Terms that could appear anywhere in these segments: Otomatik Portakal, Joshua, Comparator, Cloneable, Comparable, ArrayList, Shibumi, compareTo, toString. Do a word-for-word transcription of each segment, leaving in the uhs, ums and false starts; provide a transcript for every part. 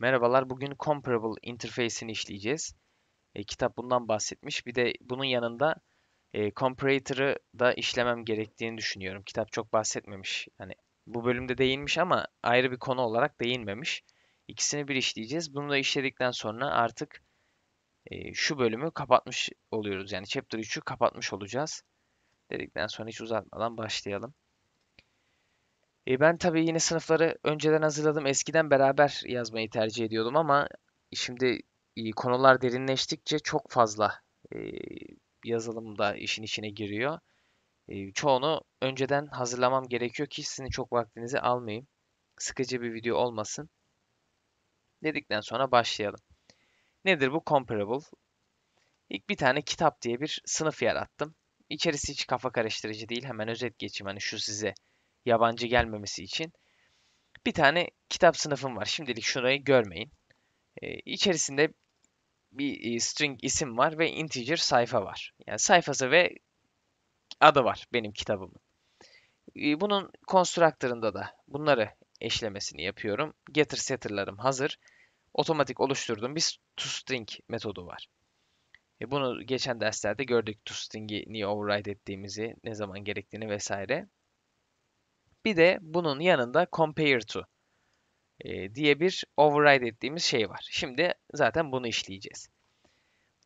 Merhabalar, bugün Comparable interface'ini işleyeceğiz. E, kitap bundan bahsetmiş. Bir de bunun yanında e, Comparator'ı da işlemem gerektiğini düşünüyorum. Kitap çok bahsetmemiş. Yani bu bölümde değinmiş ama ayrı bir konu olarak değinmemiş. İkisini bir işleyeceğiz. Bunu da işledikten sonra artık e, şu bölümü kapatmış oluyoruz. Yani Chapter üç'ü kapatmış olacağız. Dedikten sonra hiç uzatmadan başlayalım. E ben tabii yine sınıfları önceden hazırladım. Eskiden beraber yazmayı tercih ediyordum ama şimdi konular derinleştikçe çok fazla e, yazılım da işin içine giriyor. E, çoğunu önceden hazırlamam gerekiyor ki sizin çok vaktinizi almayayım. Sıkıcı bir video olmasın. Dedikten sonra başlayalım. Nedir bu Comparable? İlk bir tane kitap diye bir sınıf yarattım. İçerisi hiç kafa karıştırıcı değil. Hemen özet geçeyim. Hani şu size yabancı gelmemesi için. Bir tane kitap sınıfım var. Şimdilik şurayı görmeyin. Ee, içerisinde bir e, string isim var ve integer sayfa var. Yani sayfası ve adı var benim kitabımın. Ee, bunun constructor'ında da bunları eşlemesini yapıyorum. Getter setter'larım hazır. Otomatik oluşturduğum bir toString metodu var. Ee, bunu geçen derslerde gördük. ToString'i niye override ettiğimizi, ne zaman gerektiğini vesaire. Bir de bunun yanında compare to e, diye bir override ettiğimiz şey var. Şimdi zaten bunu işleyeceğiz.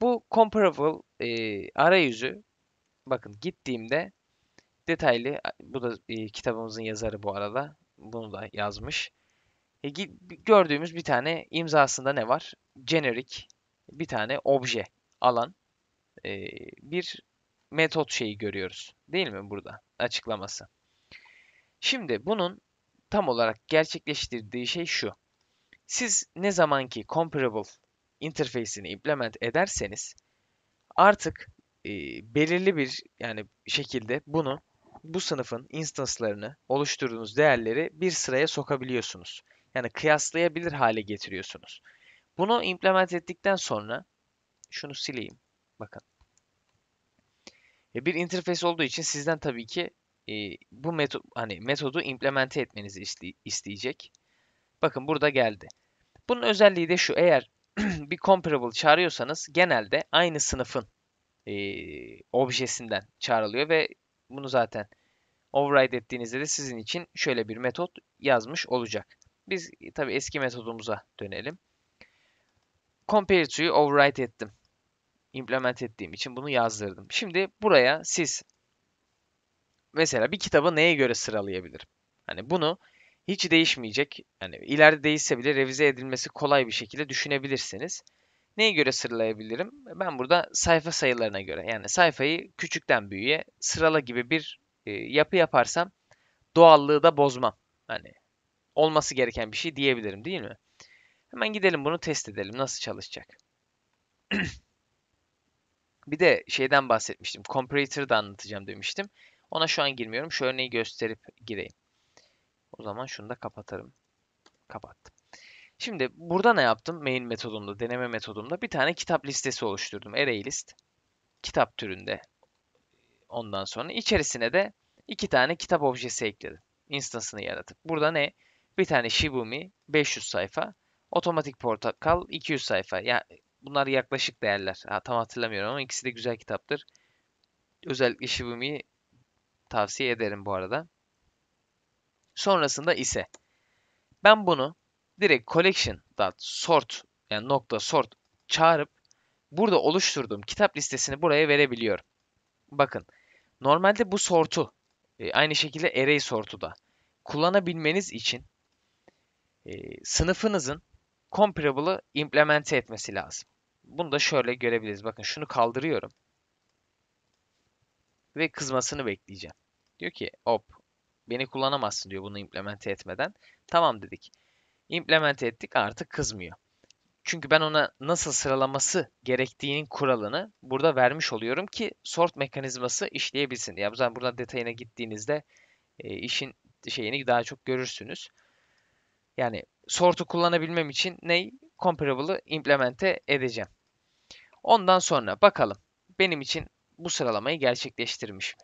Bu comparable e, arayüzü, bakın gittiğimde detaylı, bu da e, kitabımızın yazarı bu arada. Bunu da yazmış. E, gördüğümüz bir tane imzasında ne var? Generic bir tane obje alan e, bir metot şeyi görüyoruz. Değil mi burada? Açıklaması. Şimdi bunun tam olarak gerçekleştirdiği şey şu. Siz ne zamanki Comparable interface'ini implement ederseniz artık e, belirli bir yani şekilde bunu, bu sınıfın instance'larını, oluşturduğunuz değerleri bir sıraya sokabiliyorsunuz. Yani kıyaslayabilir hale getiriyorsunuz. Bunu implement ettikten sonra şunu sileyim. Bakın. E, bir interface olduğu için sizden tabii ki E, bu meto hani metodu implemente etmenizi iste isteyecek. Bakın burada geldi. Bunun özelliği de şu. Eğer bir comparable çağırıyorsanız genelde aynı sınıfın e, objesinden çağrılıyor ve bunu zaten override ettiğinizde de sizin için şöyle bir metot yazmış olacak. Biz tabi eski metodumuza dönelim. Compare to'yu override ettim. Implement ettiğim için bunu yazdırdım. Şimdi buraya siz mesela bir kitabı neye göre sıralayabilirim? Hani bunu hiç değişmeyecek, yani ileride değişse bile revize edilmesi kolay bir şekilde düşünebilirsiniz. Neye göre sıralayabilirim? Ben burada sayfa sayılarına göre, yani sayfayı küçükten büyüğe sırala gibi bir e, yapı yaparsam doğallığı da bozmam. Hani olması gereken bir şey diyebilirim, değil mi? Hemen gidelim bunu test edelim. Nasıl çalışacak? Bir de şeyden bahsetmiştim. Comparator'da anlatacağım demiştim. Ona şu an girmiyorum. Şu örneği gösterip gireyim. O zaman şunu da kapatırım. Kapattım. Şimdi burada ne yaptım? Main metodumda, deneme metodumda bir tane kitap listesi oluşturdum. Array list. Kitap türünde. Ondan sonra içerisine de iki tane kitap objesi ekledim. Instance'ını yaratıp. Burada ne? Bir tane Shibumi beş yüz sayfa. Otomatik Portakal iki yüz sayfa. Ya, bunlar yaklaşık değerler. Ha, tam hatırlamıyorum ama ikisi de güzel kitaptır. Özellikle Shibumi'yi tavsiye ederim bu arada. Sonrasında ise ben bunu direkt collection.sort yani nokta sort çağırıp burada oluşturduğum kitap listesini buraya verebiliyorum. Bakın normalde bu sortu aynı şekilde array sortu da kullanabilmeniz için e, sınıfınızın comparable'ı implemente etmesi lazım. Bunu da şöyle görebiliriz. Bakın şunu kaldırıyorum. Ve kızmasını bekleyeceğim. Diyor ki hop beni kullanamazsın diyor bunu implemente etmeden. Tamam dedik. Implemente ettik artık kızmıyor. Çünkü ben ona nasıl sıralaması gerektiğinin kuralını burada vermiş oluyorum ki sort mekanizması işleyebilsin. Ya zaten burada detayına gittiğinizde e, işin şeyini daha çok görürsünüz. Yani sort'u kullanabilmem için ney? Comparable'ı implemente edeceğim. Ondan sonra bakalım benim için bu sıralamayı gerçekleştirmiş mi?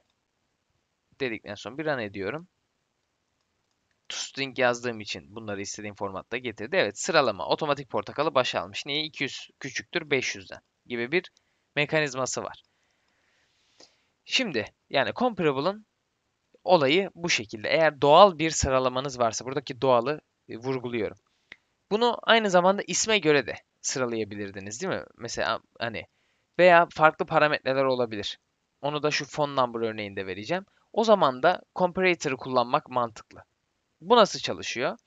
Dedikten sonra bir an ediyorum. toString yazdığım için bunları istediğim formatta getirdi. Evet, sıralama otomatik portakalı başa almış. Niye? iki yüz küçüktür beş yüzden gibi bir mekanizması var. Şimdi yani Comparable'ın olayı bu şekilde. Eğer doğal bir sıralamanız varsa, buradaki doğalı e, vurguluyorum. Bunu aynı zamanda isme göre de sıralayabilirdiniz değil mi? Mesela hani veya farklı parametreler olabilir. Onu da şu phone number örneğinde vereceğim. O zaman da Comparator'ı kullanmak mantıklı. Bu nasıl çalışıyor?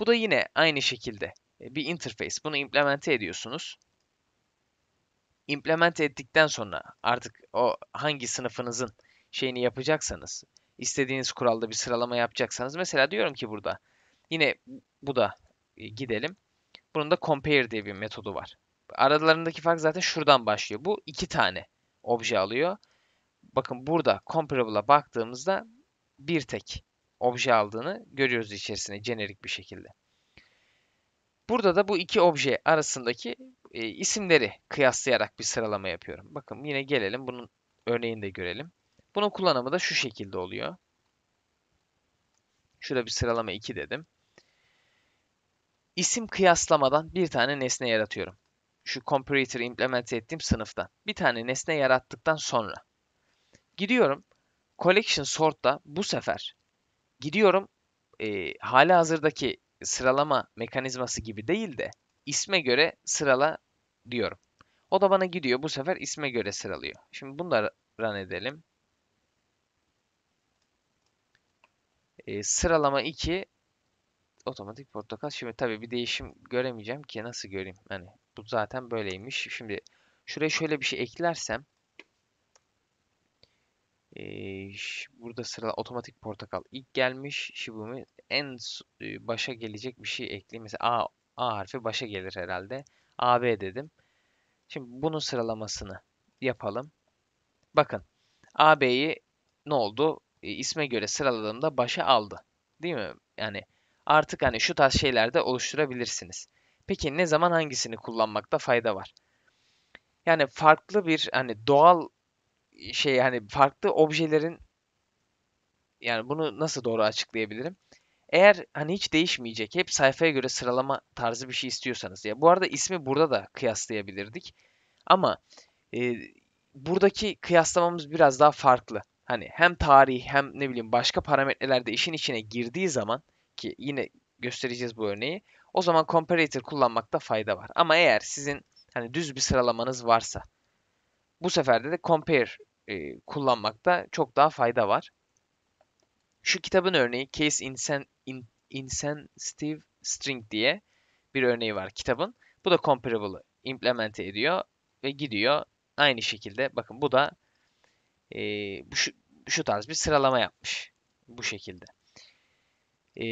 Bu da yine aynı şekilde bir interface. Bunu implemente ediyorsunuz. Implemente ettikten sonra artık o hangi sınıfınızın şeyini yapacaksanız, istediğiniz kuralda bir sıralama yapacaksanız. Mesela diyorum ki burada yine bu da gidelim. Bunun da compare diye bir metodu var. Aralarındaki fark zaten şuradan başlıyor. Bu iki tane obje alıyor. Bakın burada Comparable'a baktığımızda bir tek obje aldığını görüyoruz içerisine jenerik bir şekilde. Burada da bu iki obje arasındaki e, isimleri kıyaslayarak bir sıralama yapıyorum. Bakın yine gelelim bunun örneğini de görelim. Bunun kullanımı da şu şekilde oluyor. Şurada bir sıralama iki dedim. İsim kıyaslamadan bir tane nesne yaratıyorum. Şu Comparator'ı implemente ettiğim sınıftan. Bir tane nesne yarattıktan sonra gidiyorum collection sort'ta bu sefer gidiyorum e, hali hazırdaki sıralama mekanizması gibi değil de isme göre sırala diyorum. O da bana gidiyor bu sefer isme göre sıralıyor. Şimdi bunları run edelim. E, sıralama iki otomatik portakal. Şimdi tabii bir değişim göremeyeceğim ki nasıl göreyim? Hani bu zaten böyleymiş. Şimdi şuraya şöyle bir şey eklersem burada sıra otomatik portakal ilk gelmiş. Shibumi en başa gelecek bir şey ekleyeyim. Mesela A, A harfi başa gelir herhalde. A B dedim. Şimdi bunun sıralamasını yapalım. Bakın A B'yi ne oldu? İsme göre sıraladığımda başa aldı. Değil mi? Yani artık hani şu tarz şeylerde oluşturabilirsiniz. Peki ne zaman hangisini kullanmakta fayda var? Yani farklı bir hani doğal şey hani farklı objelerin yani bunu nasıl doğru açıklayabilirim? Eğer hani hiç değişmeyecek hep sayfaya göre sıralama tarzı bir şey istiyorsanız ya bu arada ismi burada da kıyaslayabilirdik ama e, buradaki kıyaslamamız biraz daha farklı. Hani hem tarih hem ne bileyim başka parametrelerde işin içine girdiği zaman ki yine göstereceğiz bu örneği. O zaman Comparator kullanmakta fayda var. Ama eğer sizin hani düz bir sıralamanız varsa bu sefer de, de compare e, kullanmakta çok daha fayda var. Şu kitabın örneği Case Insen, In, Insensitive String diye bir örneği var kitabın. Bu da Comparable'ı implemente ediyor ve gidiyor. Aynı şekilde bakın bu da e, bu, şu, şu tarz bir sıralama yapmış. Bu şekilde. E,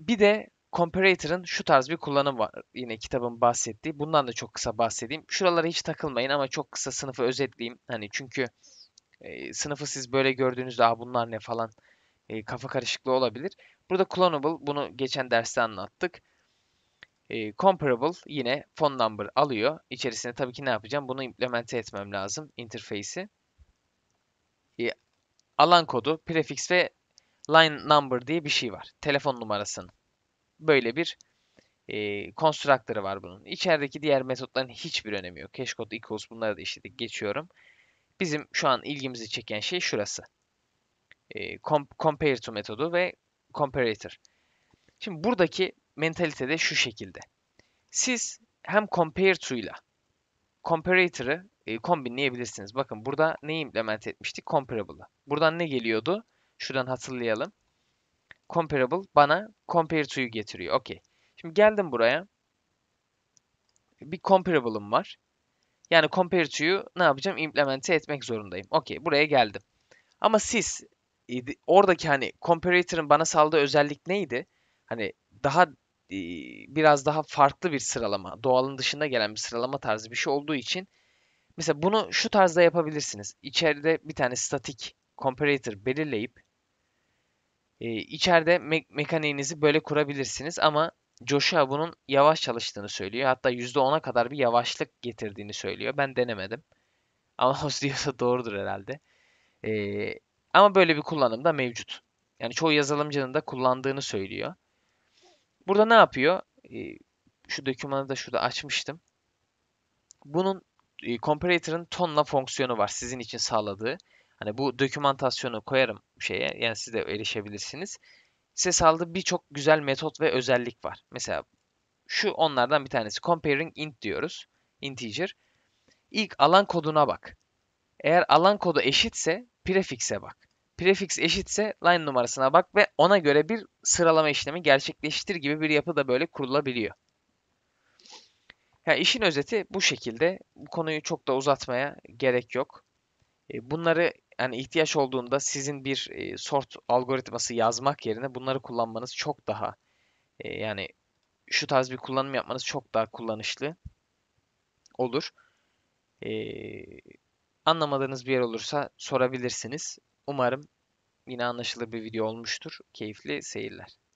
bir de Comparator'ın şu tarz bir kullanımı var. Yine kitabın bahsettiği. Bundan da çok kısa bahsedeyim. Şuralara hiç takılmayın ama çok kısa sınıfı özetleyeyim. Hani çünkü e, sınıfı siz böyle gördüğünüzde "Aa, bunlar ne?" falan e, kafa karışıklığı olabilir. Burada Cloneable bunu geçen derste anlattık. E, Comparable yine phone number alıyor. İçerisine tabii ki ne yapacağım? Bunu implemente etmem lazım. Interface'i. E, alan kodu, prefix ve line number diye bir şey var. Telefon numarasının. Böyle bir e, constructor'ı var bunun. İçerideki diğer metotların hiçbir önemi yok. Hash code, equals bunları da işledik. Geçiyorum. Bizim şu an ilgimizi çeken şey şurası. E, compare to metodu ve comparator. Şimdi buradaki mentalite de şu şekilde. Siz hem compare to'yla comparator'ı e, kombinleyebilirsiniz. Bakın burada neyi implement etmiştik? Comparable'ı. Buradan ne geliyordu? Şuradan hatırlayalım. Comparable bana compare to'yu getiriyor. Okey. Şimdi geldim buraya. Bir Comparable'ım var. Yani compare to'yu ne yapacağım? Implemente etmek zorundayım. Okey. Buraya geldim. Ama siz oradaki hani Comparator'ın bana saldığı özellik neydi? Hani daha biraz daha farklı bir sıralama. Doğalın dışında gelen bir sıralama tarzı bir şey olduğu için mesela bunu şu tarzda yapabilirsiniz. İçeride bir tane statik Comparator belirleyip Ee, içeride me mekaniğinizi böyle kurabilirsiniz ama Joshua bunun yavaş çalıştığını söylüyor. Hatta yüzde ona kadar bir yavaşlık getirdiğini söylüyor. Ben denemedim. Ama o diyorsa doğrudur herhalde. Ee, ama böyle bir kullanım da mevcut. Yani çoğu yazılımcının da kullandığını söylüyor. Burada ne yapıyor? E, şu dokümanı da şurada açmıştım. Bunun e, Comparator'ın tonla fonksiyonu var sizin için sağladığı. Hani bu dokümantasyonu koyarım şeye, yani siz de erişebilirsiniz. Size sağladığı birçok güzel metot ve özellik var. Mesela şu onlardan bir tanesi. Comparing int diyoruz. Integer. İlk alan koduna bak. Eğer alan kodu eşitse prefix'e bak. Prefix eşitse line numarasına bak ve ona göre bir sıralama işlemi gerçekleştir gibi bir yapı da böyle kurulabiliyor. Yani işin özeti bu şekilde. Bu konuyu çok da uzatmaya gerek yok. Bunları yani ihtiyaç olduğunda sizin bir sort algoritması yazmak yerine bunları kullanmanız çok daha, yani şu tarz bir kullanım yapmanız çok daha kullanışlı olur. Ee, anlamadığınız bir yer olursa sorabilirsiniz. Umarım yine anlaşılır bir video olmuştur. Keyifli seyirler.